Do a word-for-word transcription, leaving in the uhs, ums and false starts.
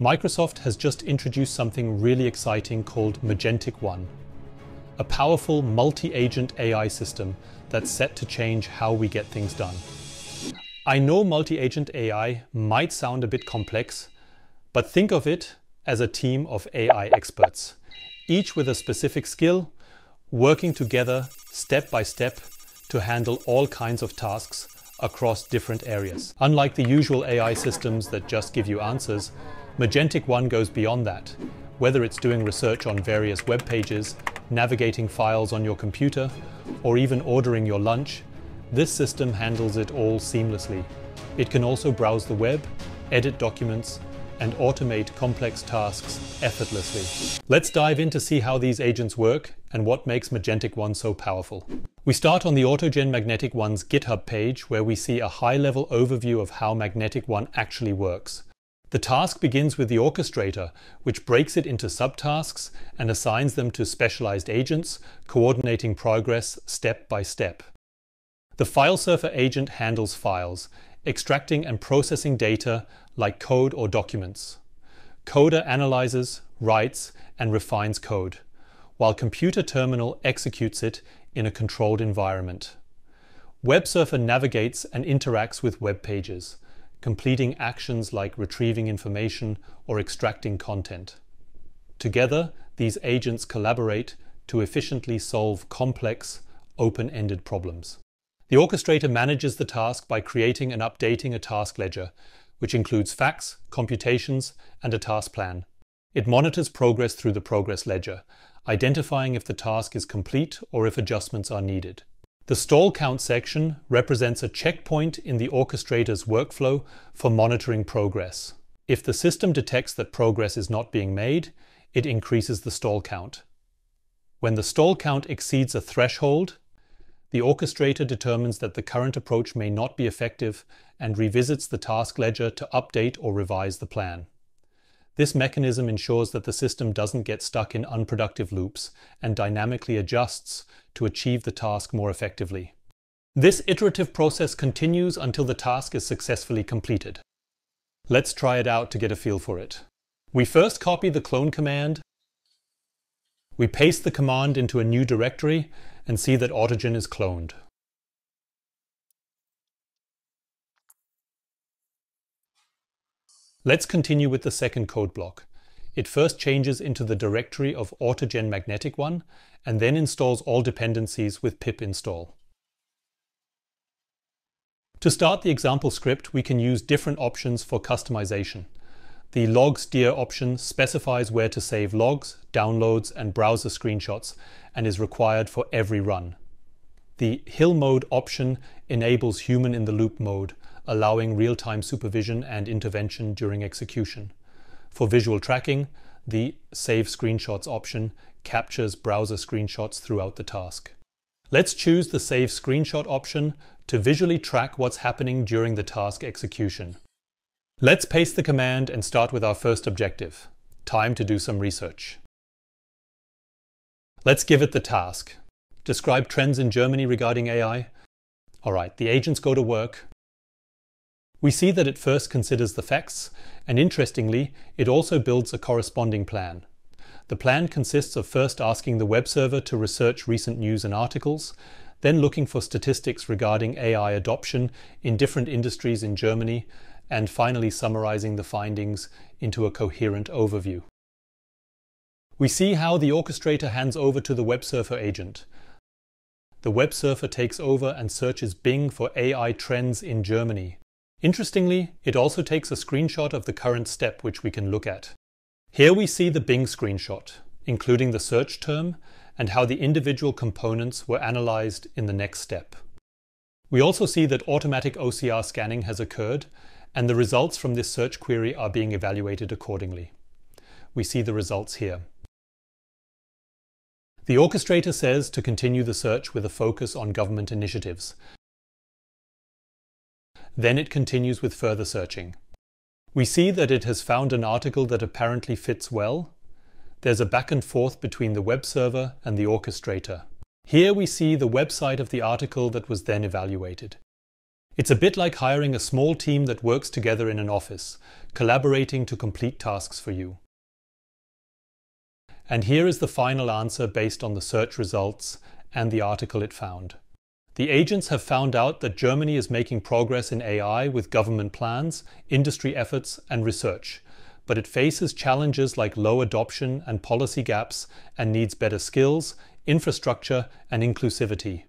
Microsoft has just introduced something really exciting called Magentic one, a powerful multi-agent A I system that's set to change how we get things done. I know multi-agent A I might sound a bit complex, but think of it as a team of A I experts, each with a specific skill, working together step by step to handle all kinds of tasks across different areas. Unlike the usual A I systems that just give you answers, Magentic one goes beyond that. Whether it's doing research on various web pages, navigating files on your computer, or even ordering your lunch, this system handles it all seamlessly. It can also browse the web, edit documents, and automate complex tasks effortlessly. Let's dive in to see how these agents work and what makes Magentic one so powerful. We start on the AutoGen Magentic one's GitHub page, where we see a high-level overview of how Magentic one actually works. The task begins with the orchestrator, which breaks it into subtasks and assigns them to specialized agents, coordinating progress step by step. The FileSurfer agent handles files, extracting and processing data like code or documents. Coder analyzes, writes, and refines code, while Computer Terminal executes it in a controlled environment. WebSurfer navigates and interacts with web pages, completing actions like retrieving information or extracting content. Together, these agents collaborate to efficiently solve complex, open-ended problems. The orchestrator manages the task by creating and updating a task ledger, which includes facts, computations, and a task plan. It monitors progress through the progress ledger, identifying if the task is complete or if adjustments are needed. The stall count section represents a checkpoint in the orchestrator's workflow for monitoring progress. If the system detects that progress is not being made, it increases the stall count. When the stall count exceeds a threshold, the orchestrator determines that the current approach may not be effective and revisits the task ledger to update or revise the plan. This mechanism ensures that the system doesn't get stuck in unproductive loops and dynamically adjusts to achieve the task more effectively. This iterative process continues until the task is successfully completed. Let's try it out to get a feel for it. We first copy the clone command. We paste the command into a new directory and see that AutoGen is cloned. Let's continue with the second code block. It first changes into the directory of AutoGen Magentic one and then installs all dependencies with pip install. To start the example script, we can use different options for customization. The log steer option specifies where to save logs, downloads, and browser screenshots and is required for every run. The hill mode option enables human-in-the-loop mode, allowing real-time supervision and intervention during execution. For visual tracking, the Save Screenshots option captures browser screenshots throughout the task. Let's choose the Save Screenshot option to visually track what's happening during the task execution. Let's paste the command and start with our first objective. Time to do some research. Let's give it the task. Describe trends in Germany regarding A I. All right, the agents go to work. We see that it first considers the facts, and interestingly, it also builds a corresponding plan. The plan consists of first asking the web server to research recent news and articles, then looking for statistics regarding A I adoption in different industries in Germany, and finally summarizing the findings into a coherent overview. We see how the orchestrator hands over to the WebSurfer agent. The WebSurfer takes over and searches Bing for A I trends in Germany. Interestingly, it also takes a screenshot of the current step, which we can look at. Here we see the Bing screenshot, including the search term and how the individual components were analyzed in the next step. We also see that automatic O C R scanning has occurred, and the results from this search query are being evaluated accordingly. We see the results here. The orchestrator says to continue the search with a focus on government initiatives. Then it continues with further searching. We see that it has found an article that apparently fits well. There's a back and forth between the web server and the orchestrator. Here we see the website of the article that was then evaluated. It's a bit like hiring a small team that works together in an office, collaborating to complete tasks for you. And here is the final answer based on the search results and the article it found. The agents have found out that Germany is making progress in A I with government plans, industry efforts, and research, but it faces challenges like low adoption and policy gaps and needs better skills, infrastructure, and inclusivity.